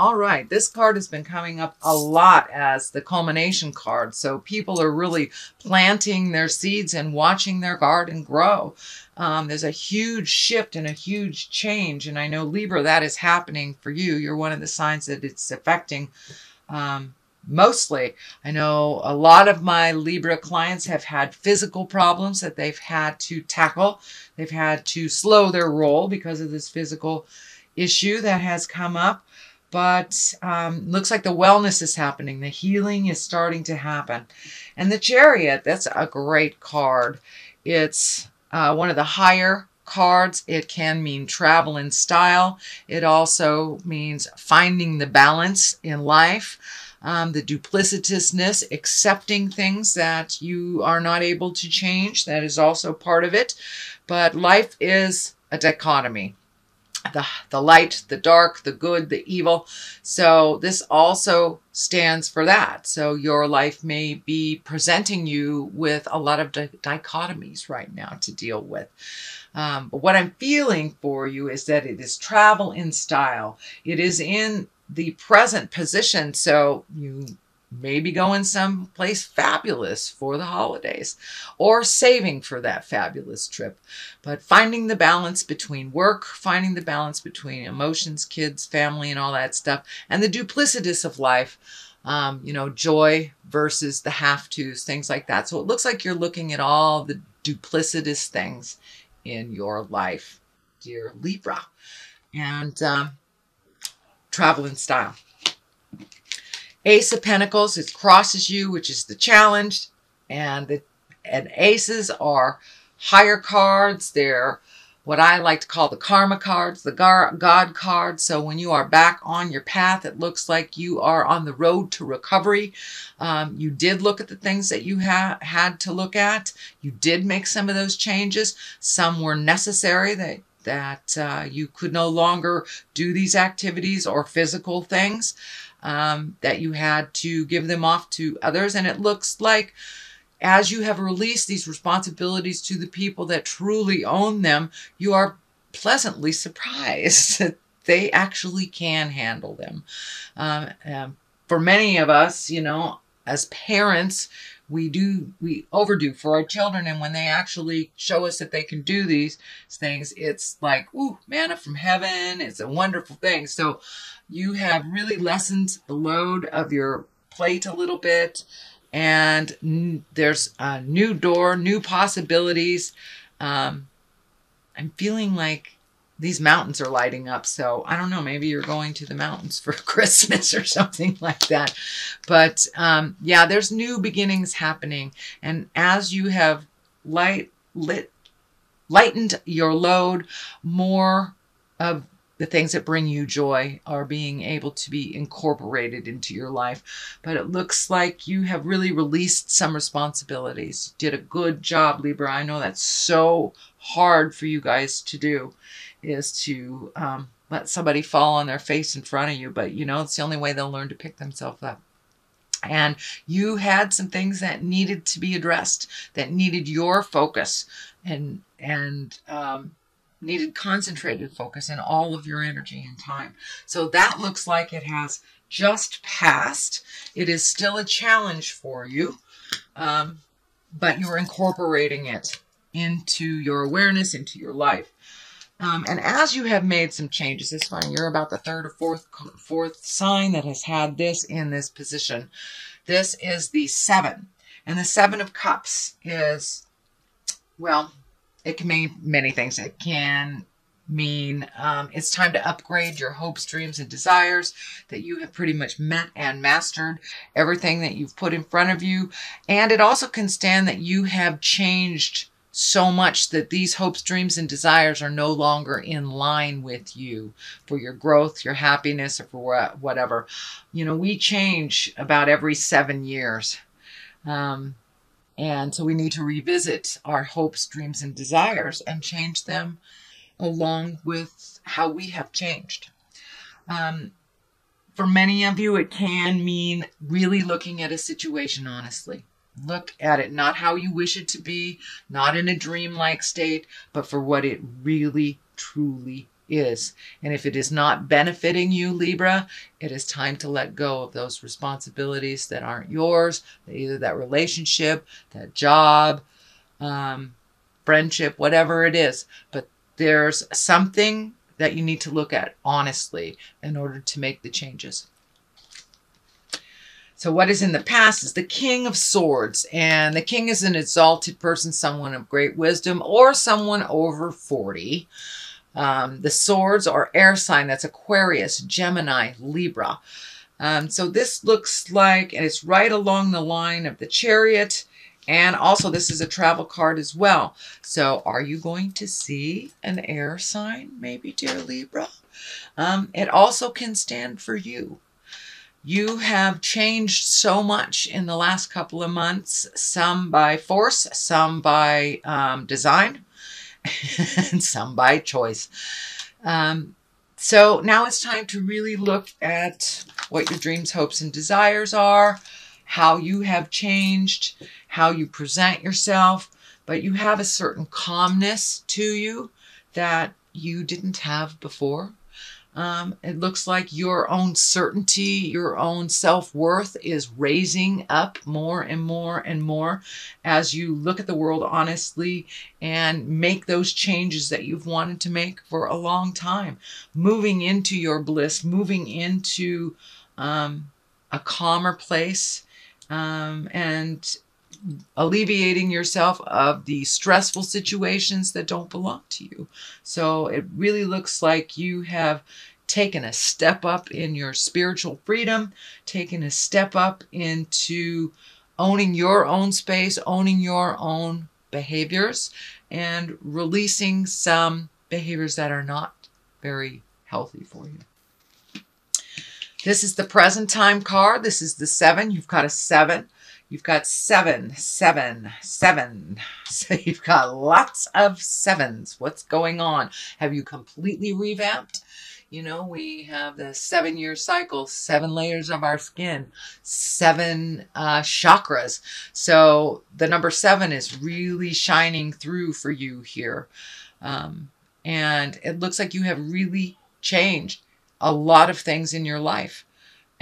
All right, this card has been coming up a lot as the culmination card. So people are really planting their seeds and watching their garden grow. There's a huge shift and a huge change. And I know, Libra, that is happening for you. You're one of the signs that it's affecting mostly. I know a lot of my Libra clients have had physical problems that they've had to tackle. They've had to slow their roll because of this physical issue that has come up. But looks like the wellness is happening. The healing is starting to happen. And the Chariot, that's a great card. It's one of the higher cards. It can mean travel in style. It also means finding the balance in life, the duplicitousness, accepting things that you are not able to change. That is also part of it. But life is a dichotomy. The light, the dark, the good, the evil. So this also stands for that. So your life may be presenting you with a lot of dichotomies right now to deal with. But what I'm feeling for you is that it is travel in style. It is in the present position. So you maybe going someplace fabulous for the holidays or saving for that fabulous trip. But finding the balance between work, finding the balance between emotions, kids, family, and all that stuff, and the duplicitous of life, you know, joy versus the have-tos, things like that. So it looks like you're looking at all the duplicitous things in your life, dear Libra. And travel in style. Ace of Pentacles, it crosses you, which is the challenge, and aces are higher cards. They're what I like to call the karma cards, the God cards. So when you are back on your path, it looks like you are on the road to recovery. You did look at the things that you had to look at. You did make some of those changes. Some were necessary that you could no longer do these activities or physical things. That you had to give them off to others. And it looks like as you have released these responsibilities to the people that truly own them, you are pleasantly surprised that they actually can handle them. For many of us, you know, as parents, we overdo for our children. And when they actually show us that they can do these things, it's like, ooh, manna from heaven. It's a wonderful thing. So you have really lessened the load of your plate a little bit. And there's a new door, new possibilities. I'm feeling like these mountains are lighting up. So I don't know, maybe you're going to the mountains for Christmas or something like that. But yeah, there's new beginnings happening. And as you have lightened your load, more of the things that bring you joy are being able to be incorporated into your life. But it looks like you have really released some responsibilities. You did a good job, Libra. I know that's so hard for you guys to do, is to let somebody fall on their face in front of you. But, you know, it's the only way they'll learn to pick themselves up. And you had some things that needed to be addressed, that needed your focus and needed concentrated focus and all of your energy and time. So that looks like it has just passed. It is still a challenge for you, but you're incorporating it into your awareness, into your life. And as you have made some changes, it's fine. You're about the third or fourth sign that has had this in this position. This is the 7. And the 7 of Cups is, well, it can mean many things. It can mean it's time to upgrade your hopes, dreams, and desires, that you have pretty much met and mastered everything that you've put in front of you. And it also can stand that you have changed so much that these hopes, dreams, and desires are no longer in line with you for your growth, your happiness, or for whatever. You know, we change about every 7 years. And so we need to revisit our hopes, dreams, and desires and change them along with how we have changed. For many of you, it can mean really looking at a situation honestly. Look at it, not how you wish it to be, not in a dreamlike state, but for what it really, truly is. And if it is not benefiting you, Libra, it is time to let go of those responsibilities that aren't yours, either that relationship, that job, friendship, whatever it is. But there's something that you need to look at honestly in order to make the changes. So what is in the past is the King of Swords, and the king is an exalted person, someone of great wisdom, or someone over 40. The swords are air sign. That's Aquarius, Gemini, Libra. So this looks like, and it's right along the line of the Chariot. And also this is a travel card as well. So are you going to see an air sign, maybe, dear Libra? It also can stand for you. You have changed so much in the last couple of months, some by force, some by design, and some by choice. So now it's time to really look at what your dreams, hopes, and desires are, how you have changed, how you present yourself, but you have a certain calmness to you that you didn't have before. It looks like your own certainty, your own self-worth is raising up more and more and more as you look at the world honestly and make those changes that you've wanted to make for a long time. Moving into your bliss, moving into a calmer place, and alleviating yourself of the stressful situations that don't belong to you. So it really looks like you have taken a step up in your spiritual freedom, taken a step up into owning your own space, owning your own behaviors, and releasing some behaviors that are not very healthy for you. This is the present time card. This is the 7. You've got a 7. You've got 7, 7, 7. So you've got lots of 7s. What's going on? Have you completely revamped? You know, we have the 7-year cycle, 7 layers of our skin, 7 chakras. So the number 7 is really shining through for you here. And it looks like you have really changed a lot of things in your life.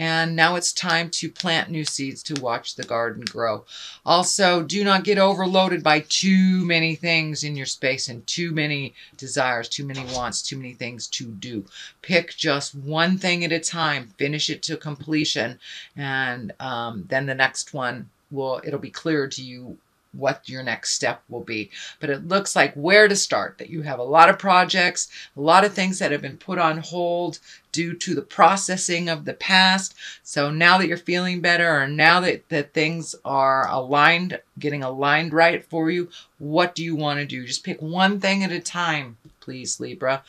And now it's time to plant new seeds to watch the garden grow. Also, do not get overloaded by too many things in your space and too many desires, too many wants, too many things to do. Pick just one thing at a time, finish it to completion, and then the next one it'll be clear to you what your next step will be. But it looks like where to start, that you have a lot of projects, a lot of things that have been put on hold due to the processing of the past. So now that you're feeling better, or now that things are aligned, getting aligned right for you, what do you want to do? Just pick one thing at a time, please, Libra.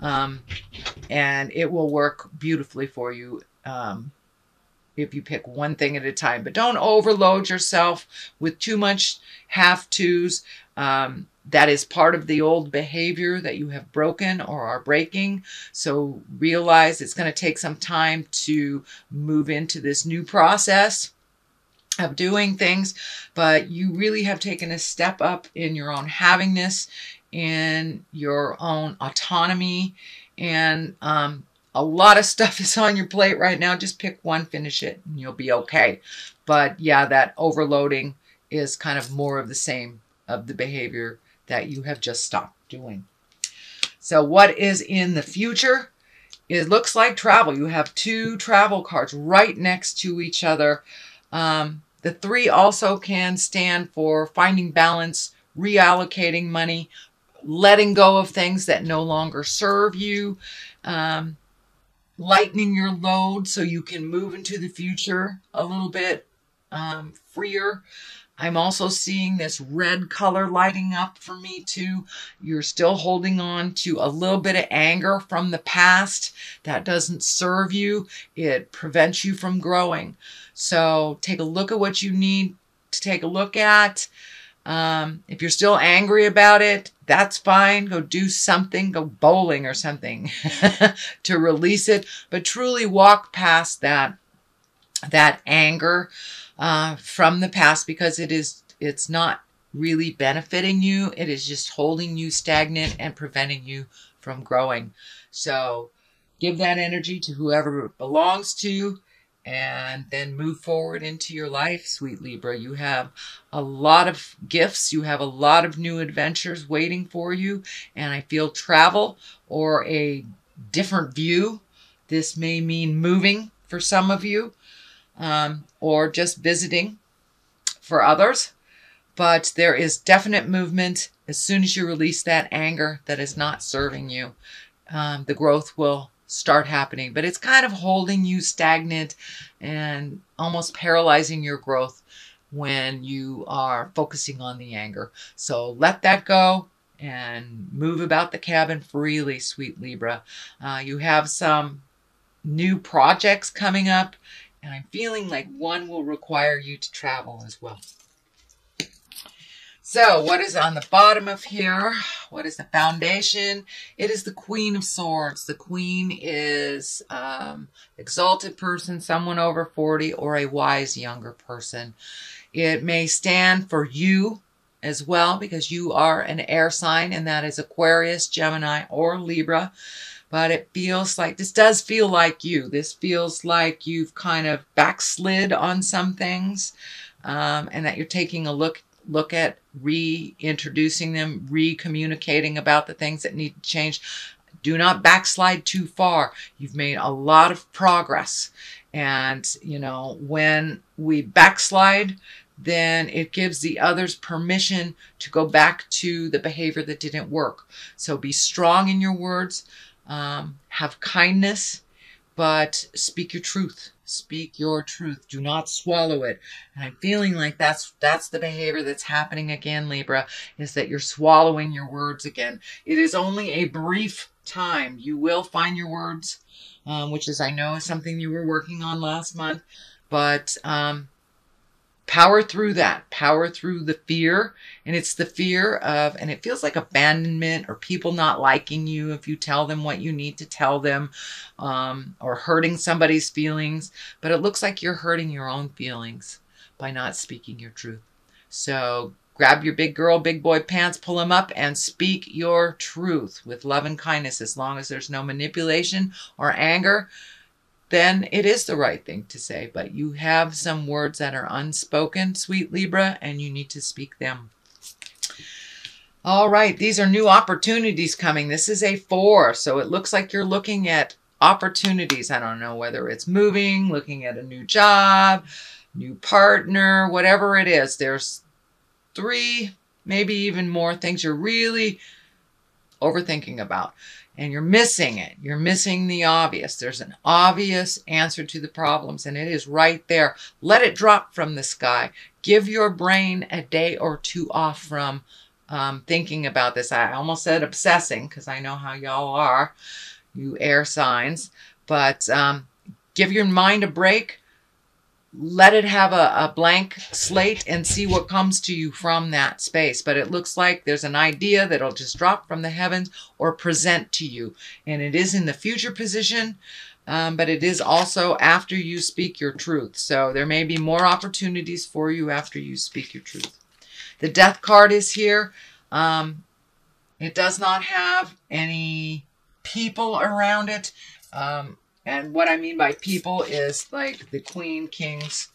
And it will work beautifully for you. If you pick one thing at a time, but don't overload yourself with too much have-tos. That is part of the old behavior that you have broken or are breaking. So realize it's going to take some time to move into this new process of doing things, but you really have taken a step up in your own havingness, in your own autonomy, and, a lot of stuff is on your plate right now. Just pick one, finish it, and you'll be okay. But yeah, that overloading is kind of more of the same of the behavior that you have just stopped doing. So what is in the future? It looks like travel. You have 2 travel cards right next to each other. The 3 also can stand for finding balance, reallocating money, letting go of things that no longer serve you. Lightening your load so you can move into the future a little bit freer. I'm also seeing this red color lighting up for me too. You're still holding on to a little bit of anger from the past that doesn't serve you. It prevents you from growing. So take a look at what you need to take a look at. If you're still angry about it, that's fine. Go do something, go bowling or something to release it, but truly walk past that anger, from the past, because it's not really benefiting you. It is just holding you stagnant and preventing you from growing. So give that energy to whoever it belongs to, and then move forward into your life, sweet Libra. You have a lot of gifts. You have a lot of new adventures waiting for you. And I feel travel or a different view. This may mean moving for some of you, or just visiting for others. But there is definite movement as soon as you release that anger that is not serving you. The growth will start happening, but it's kind of holding you stagnant and almost paralyzing your growth when you are focusing on the anger. So let that go and move about the cabin freely, sweet Libra. You have some new projects coming up, and I'm feeling like one will require you to travel as well. So what is on the bottom of here? What is the foundation? It is the Queen of Swords. The Queen is exalted person, someone over 40, or a wise younger person. It may stand for you as well, because you are an air sign, and that is Aquarius, Gemini, or Libra. But it feels like, this does feel like you. This feels like you've kind of backslid on some things, and that you're taking a look at reintroducing them, recommunicating about the things that need to change. Do not backslide too far. You've made a lot of progress. And, you know, when we backslide, then it gives the others permission to go back to the behavior that didn't work. So be strong in your words, have kindness, but speak your truth. Speak your truth. Do not swallow it. And I'm feeling like that's the behavior that's happening again, Libra, is that you're swallowing your words again. It is only a brief time. You will find your words, which is, I know, something you were working on last month, but power through that. Power through the fear. And it's the fear of, and it feels like abandonment or people not liking you if you tell them what you need to tell them, or hurting somebody's feelings. But it looks like you're hurting your own feelings by not speaking your truth. So grab your big girl, big boy pants, pull them up, and speak your truth with love and kindness. As long as there's no manipulation or anger, then it is the right thing to say. But you have some words that are unspoken, sweet Libra, and you need to speak them. All right, these are new opportunities coming. This is a 4, so it looks like you're looking at opportunities. I don't know whether it's moving, looking at a new job, new partner, whatever it is. There's 3, maybe even more things you're really overthinking about. And you're missing it. You're missing the obvious. There's an obvious answer to the problems, and it is right there. Let it drop from the sky. Give your brain a day or 2 off from thinking about this. I almost said obsessing, because I know how y'all are, you air signs. But give your mind a break. Let it have a blank slate and see what comes to you from that space. But it looks like there's an idea that'll just drop from the heavens or present to you. And it is in the future position, but it is also after you speak your truth. So there may be more opportunities for you after you speak your truth. The Death card is here. It does not have any people around it. And what I mean by people is like the queen, kings,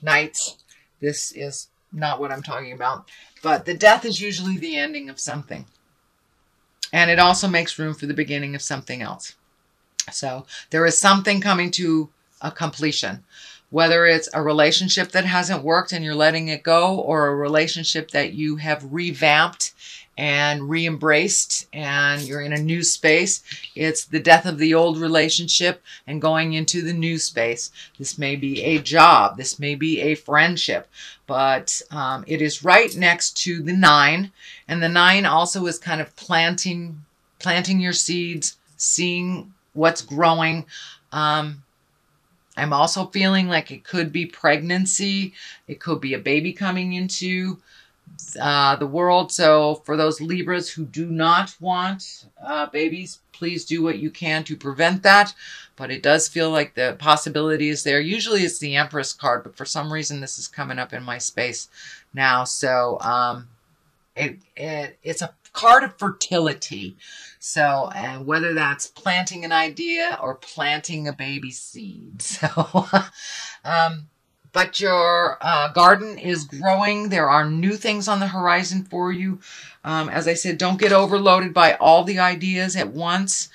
knights. This is not what I'm talking about. But the death is usually the ending of something. And it also makes room for the beginning of something else. So there is something coming to a completion. Whether it's a relationship that hasn't worked and you're letting it go, or a relationship that you have revamped and re-embraced and you're in a new space. It's the death of the old relationship and going into the new space. This may be a job. This may be a friendship. But it is right next to the 9. And the 9 also is kind of planting your seeds, seeing what's growing. I'm also feeling like it could be pregnancy. It could be a baby coming into the world. So for those Libras who do not want babies, please do what you can to prevent that. But it does feel like the possibility is there. Usually it's the Empress card, but for some reason this is coming up in my space now. So it's a card of fertility. So, and whether that's planting an idea or planting a baby seed. So, but your garden is growing. There are new things on the horizon for you. As I said, don't get overloaded by all the ideas at once.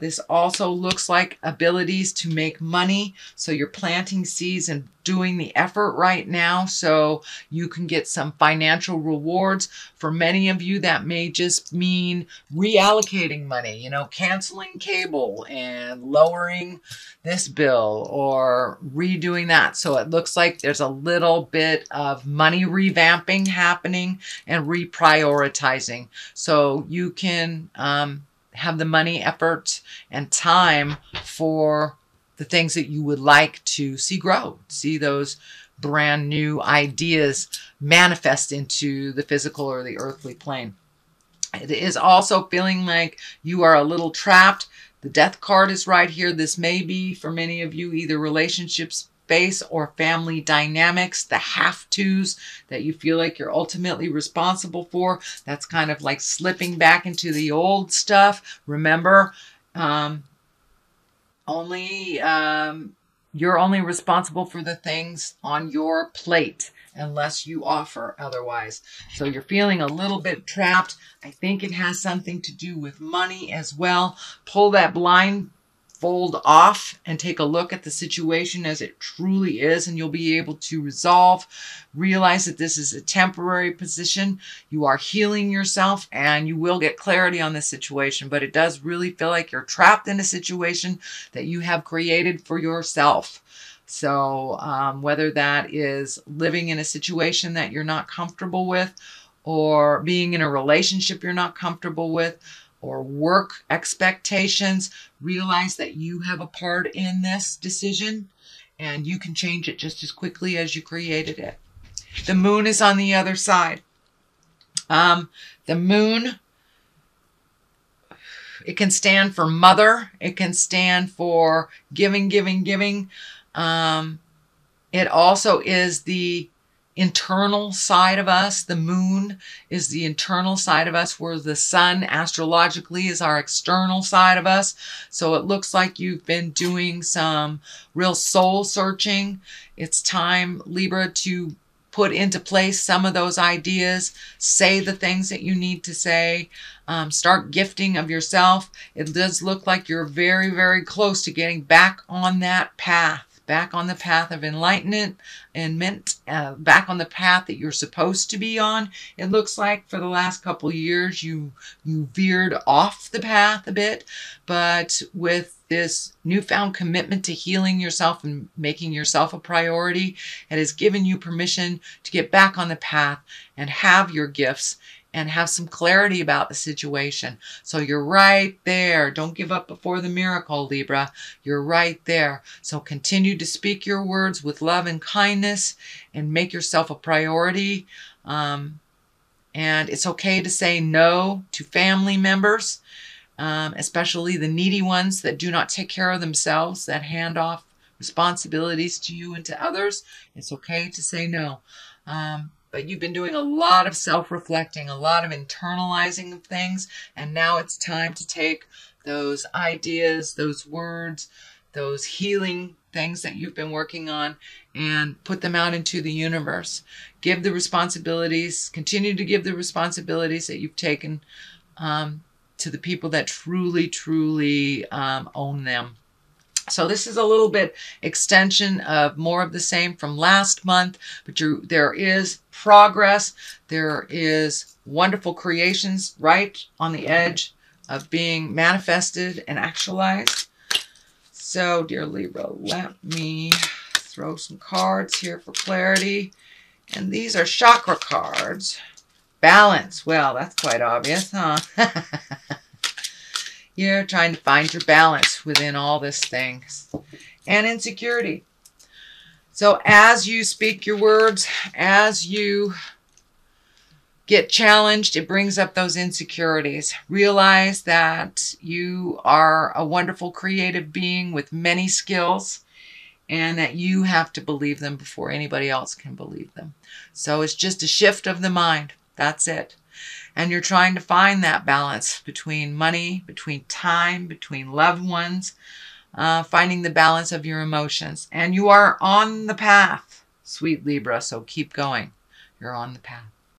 This also looks like abilities to make money. So you're planting seeds and doing the effort right now so you can get some financial rewards. For many of you, that may just mean reallocating money, you know, canceling cable and lowering this bill or redoing that. So it looks like there's a little bit of money revamping happening and reprioritizing. So you can have the money, effort, and time for the things that you would like to see grow, see those brand new ideas manifest into the physical or the earthly plane. It is also feeling like you are a little trapped. The death card is right here. This may be for many of you either relationships, space, or family dynamics, the have-tos that you feel like you're ultimately responsible for. That's kind of like slipping back into the old stuff. Remember, you're only responsible for the things on your plate unless you offer otherwise. So you're feeling a little bit trapped. I think it has something to do with money as well. Pull that blind fold off and take a look at the situation as it truly is, and you'll be able to resolve. Realize that this is a temporary position. You are healing yourself and you will get clarity on this situation, but it does really feel like you're trapped in a situation that you have created for yourself. So whether that is living in a situation that you're not comfortable with, or being in a relationship you're not comfortable with, or work expectations, realize that you have a part in this decision and you can change it just as quickly as you created it. The moon is on the other side. The moon, it can stand for mother. It can stand for giving, giving, giving. It also is the internal side of us. The moon is the internal side of us, where the sun astrologically is our external side of us. So it looks like you've been doing some real soul searching. It's time, Libra, to put into place some of those ideas, say the things that you need to say, start gifting of yourself. It does look like you're very, very close to getting back on that path. Back on the path of enlightenment and back on the path that you're supposed to be on. It looks like for the last couple of years, you veered off the path a bit, but with this newfound commitment to healing yourself and making yourself a priority, it has given you permission to get back on the path and have your gifts and have some clarity about the situation. So you're right there. Don't give up before the miracle, Libra. You're right there. So continue to speak your words with love and kindness and make yourself a priority. And it's okay to say no to family members, especially the needy ones that do not take care of themselves, that hand off responsibilities to you and to others. It's okay to say no. But you've been doing a lot of self-reflecting, a lot of internalizing of things, and now it's time to take those ideas, those words, those healing things that you've been working on and put them out into the universe. Give the responsibilities, continue to give the responsibilities that you've taken to the people that truly, truly own them. So this is a little bit extension of more of the same from last month, but there is progress. There is wonderful creations right on the edge of being manifested and actualized. So dear Libra, let me throw some cards here for clarity. And these are chakra cards. Balance. Well, that's quite obvious, huh? You're trying to find your balance within all these things. And insecurity. So as you speak your words, as you get challenged, it brings up those insecurities. Realize that you are a wonderful creative being with many skills, and that you have to believe them before anybody else can believe them. So it's just a shift of the mind. That's it. And you're trying to find that balance between money, between time, between loved ones, finding the balance of your emotions. And you are on the path, sweet Libra, so keep going. You're on the path.